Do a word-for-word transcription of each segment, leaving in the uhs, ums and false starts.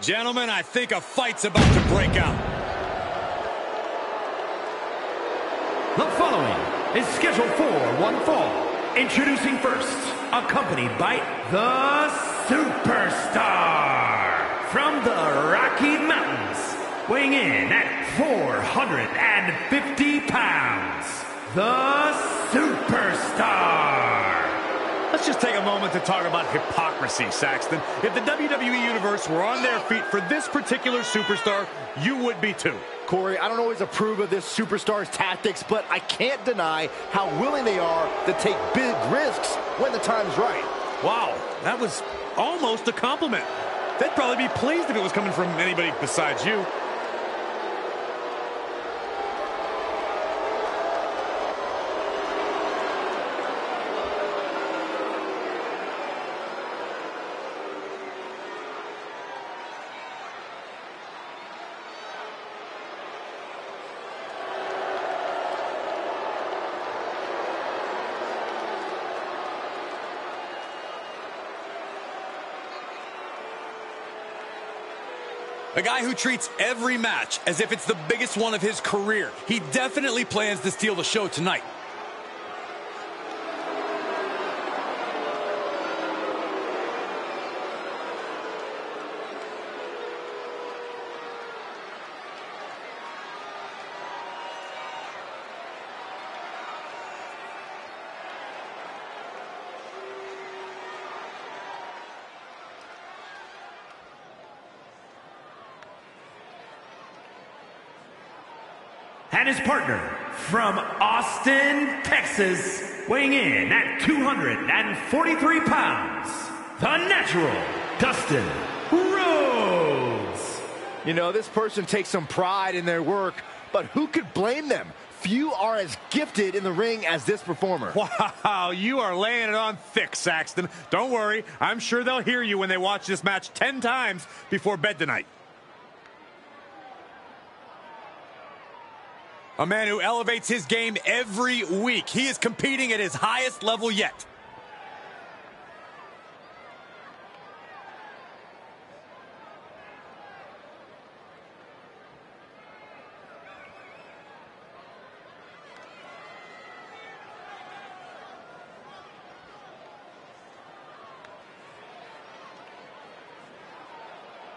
Gentlemen, I think a fight's about to break out. The following is scheduled for one fall. Introducing first, accompanied by the Superstar from the Rocky Mountains, weighing in at four hundred fifty pounds, the Superstar. Let's just take a moment to talk about hypocrisy, Saxton. If the W W E Universe were on their feet for this particular superstar, you would be too. Corey, I don't always approve of this superstar's tactics, but I can't deny how willing they are to take big risks when the time's right. Wow, that was almost a compliment. They'd probably be pleased if it was coming from anybody besides you. A guy who treats every match as if it's the biggest one of his career. He definitely plans to steal the show tonight. And his partner from Austin, Texas, weighing in at two hundred forty-three pounds, the natural Dustin Rhodes. You know, this person takes some pride in their work, but who could blame them? Few are as gifted in the ring as this performer. Wow, you are laying it on thick, Saxton. Don't worry, I'm sure they'll hear you when they watch this match ten times before bed tonight. A man who elevates his game every week. He is competing at his highest level yet.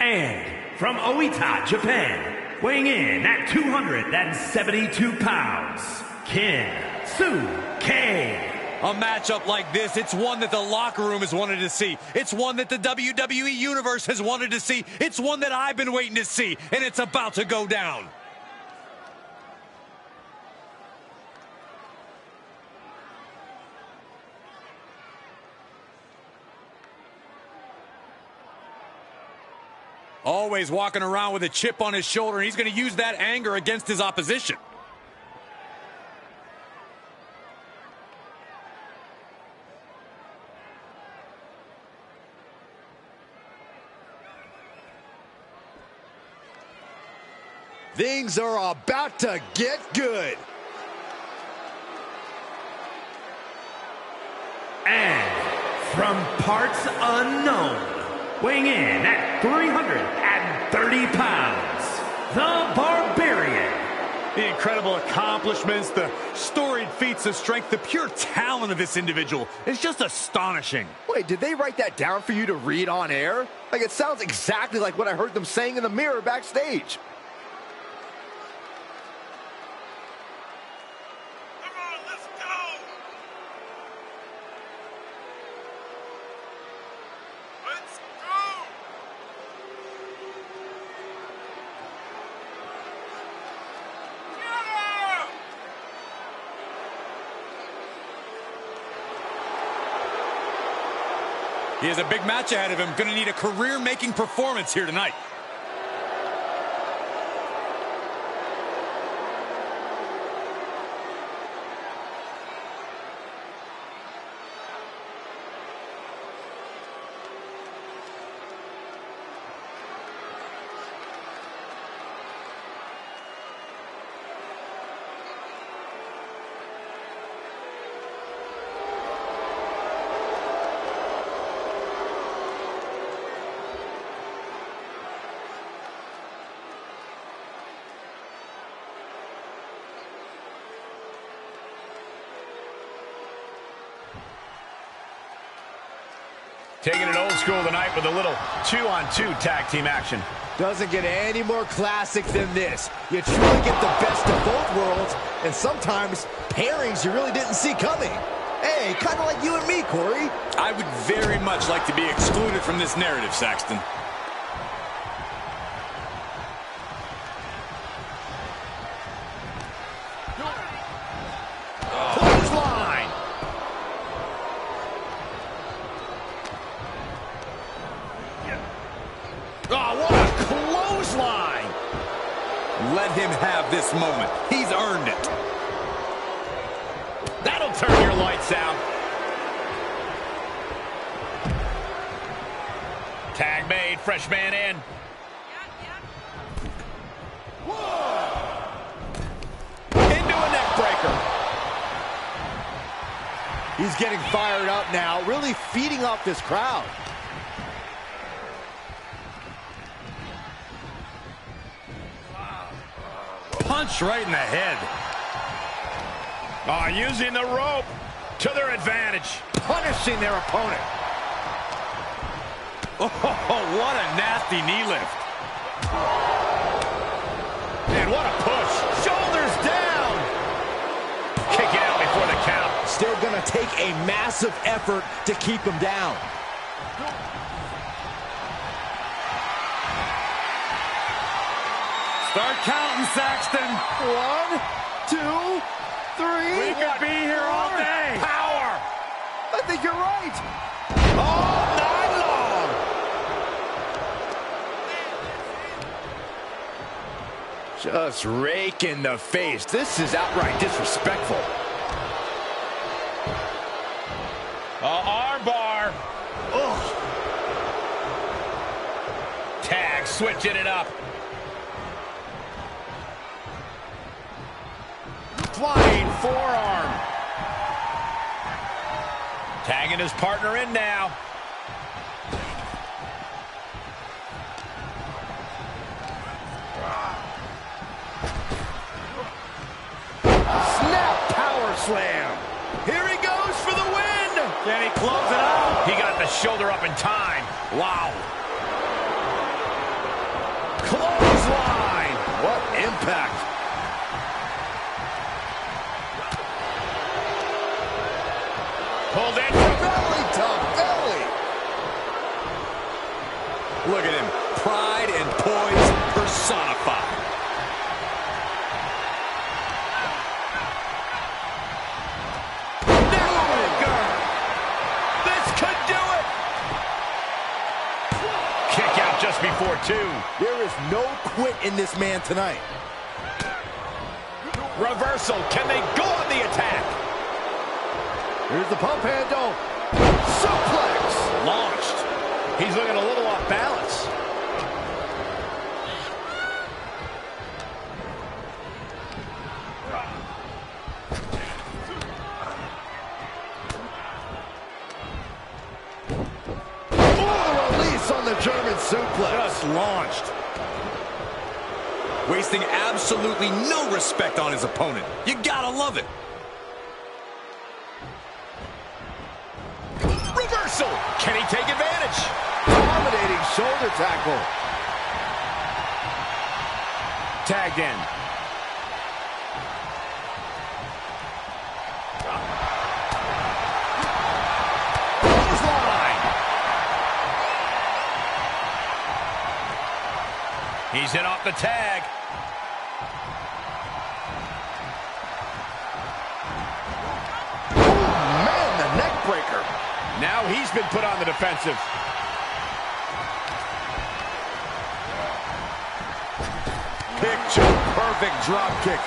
And from Oita, Japan, weighing in at two hundred seventy-two pounds, Kensuke. A matchup like this, it's one that the locker room has wanted to see. It's one that the W W E Universe has wanted to see. It's one that I've been waiting to see, and it's about to go down. Always walking around with a chip on his shoulder, and he's going to use that anger against his opposition. Things are about to get good. And from parts unknown, weighing in at three hundred thirty pounds, the Barbarian. The incredible accomplishments, the storied feats of strength, the pure talent of this individual is just astonishing. Wait, did they write that down for you to read on air? Like, it sounds exactly like what I heard them saying in the mirror backstage. He has a big match ahead of him. Going to need a career-making performance here tonight. Taking it old school tonight with a little two-on-two tag team action. Doesn't get any more classic than this. You truly get the best of both worlds, and sometimes pairings you really didn't see coming. Hey, kind of like you and me, Corey. I would very much like to be excluded from this narrative, Saxton. Let him have this moment. He's earned it. That'll turn your lights out. Tag made. Fresh man in. Into a neck breaker. He's getting fired up now, really feeding off this crowd. Punch right in the head. Oh, using the rope to their advantage. Punishing their opponent. Oh, what a nasty knee lift. And what a push. Shoulders down. Kick out before the count. Still going to take a massive effort to keep him down. Start counting, Saxton. One, two, three. We could be here all day. Power. I think you're right. All night long. Just rake in the face. This is outright disrespectful. Uh, arm bar. Ugh. Tag, switching it up. Flying forearm. Tagging his partner in now. Snap power slam. Here he goes for the win. Can he close it out? He got the shoulder up in time. Wow. Clothesline. What impact. Pulled in from belly to belly. Look at him. Pride and poise personified. This could do it. Kick out just before two. There is no quit in this man tonight. Reversal. Can they go on the attack? Here's the pump handle. Suplex. Launched. He's looking a little off balance. Oh, release on the German suplex. Just launched. Wasting absolutely no respect on his opponent. You gotta love it. Can he take advantage? Dominating shoulder tackle. Tagged in. Close line. He's in off the tag. Oh, man, the neck breaker. Now he's been put on the defensive. Picture perfect drop kick.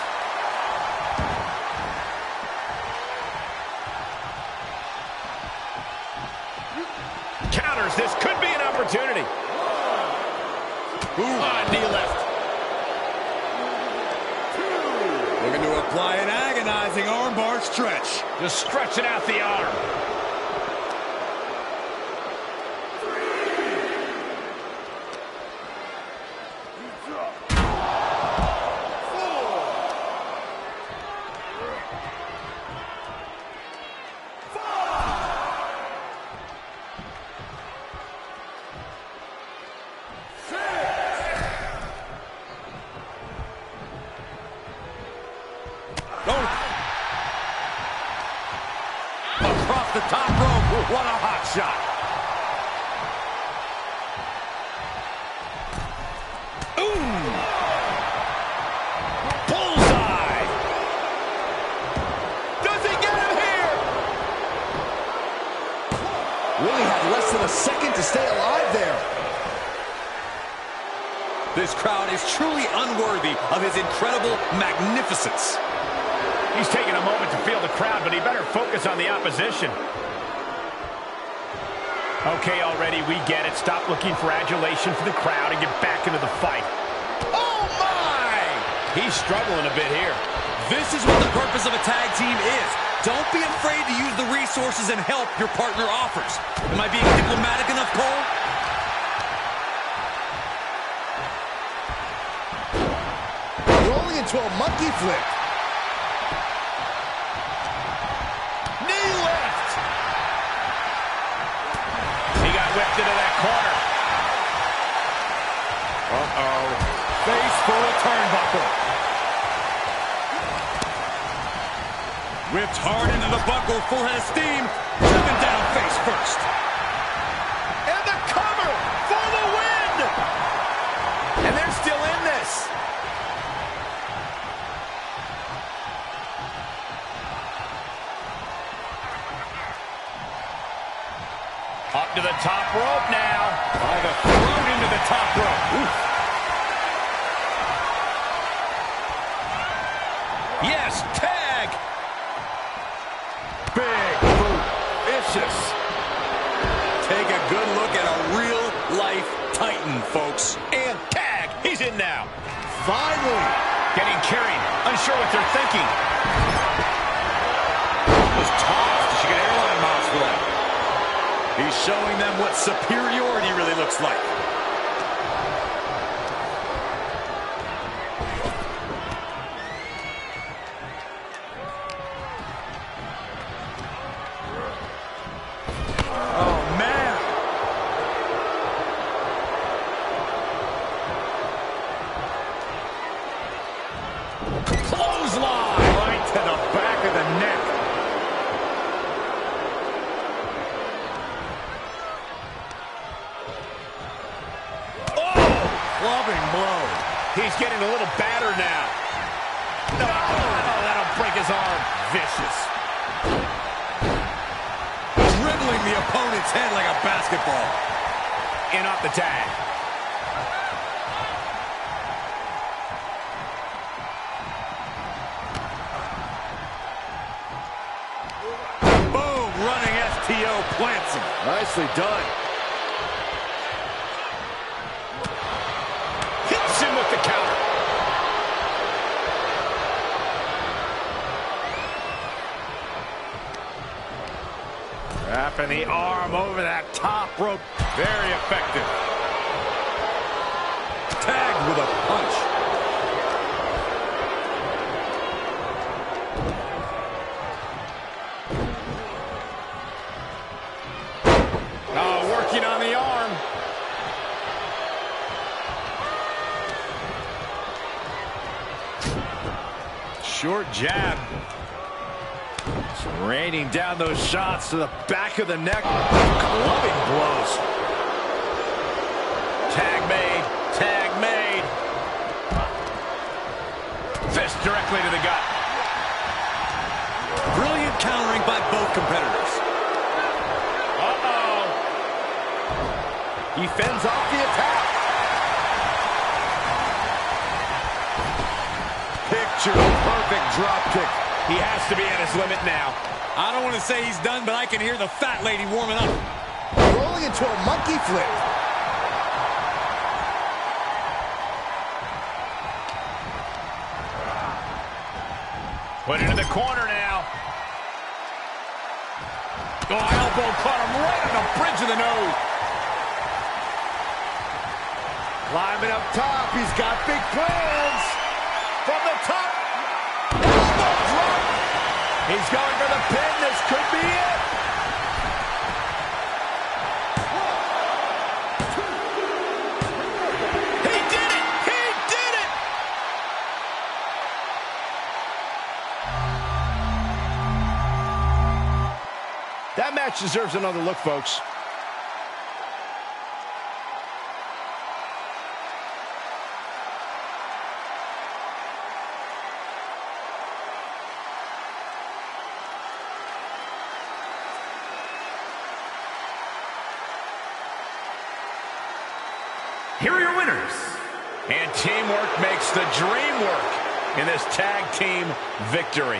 Counters. This could be an opportunity. Ooh, on knee left. Two. Looking to apply an agonizing armbar stretch. Just stretching out the arm. Ooh! Bullseye! Does he get him here? Really had less than a second to stay alive there. This crowd is truly unworthy of his incredible magnificence. He's taking a moment to feel the crowd, but he better focus on the opposition. Okay, already, we get it. Stop looking for adulation for the crowd and get back into the fight. Oh, my! He's struggling a bit here. This is what the purpose of a tag team is. Don't be afraid to use the resources and help your partner offers. Am I being diplomatic enough, Cole? Rolling into a monkey flip. Into that corner. Uh-oh. Face full of turnbuckle. Ripped hard into the buckle, full head of steam. Driven down face first. And the cover for the win! And they're still in this. Up to the top rope now. By the throat into the top rope. Oof. Yes, tag. Big boot. Vicious. Take a good look at a real-life Titan, folks. And tag. He's in now. Finally. Getting carried. Unsure what they're thinking. Was tossed. She got airline miles for that. He's showing them what superiority really looks like. Oh, man. Clothesline! Right to the back of the neck. Loving blow. He's getting a little battered now. No, oh, that'll break his arm. Vicious. Dribbling the opponent's head like a basketball. And off the tag. Boom, running S T O plants him. Nicely done. With the counter. Wrapping the arm over that top rope. Very effective. Tagged with a punch. Oh, working on the arm. Short jab. It's raining down those shots to the back of the neck. Clubbing blows. Tag made. Tag made. Fist directly to the gut. Brilliant countering by both competitors. Uh-oh. He fends off the attack. Perfect drop kick. He has to be at his limit now. I don't want to say he's done, but I can hear the fat lady warming up. Rolling into a monkey flip. Put into the corner now. Oh, elbow caught him right on the bridge of the nose. Climbing up top. He's got big plans. From the top. He's going for the pin. This could be it. He did it. He did it. That match deserves another look, folks. here are your winners. And teamwork makes the dream work in this tag team victory.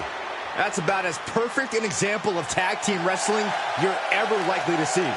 That's about as perfect an example of tag team wrestling you're ever likely to see.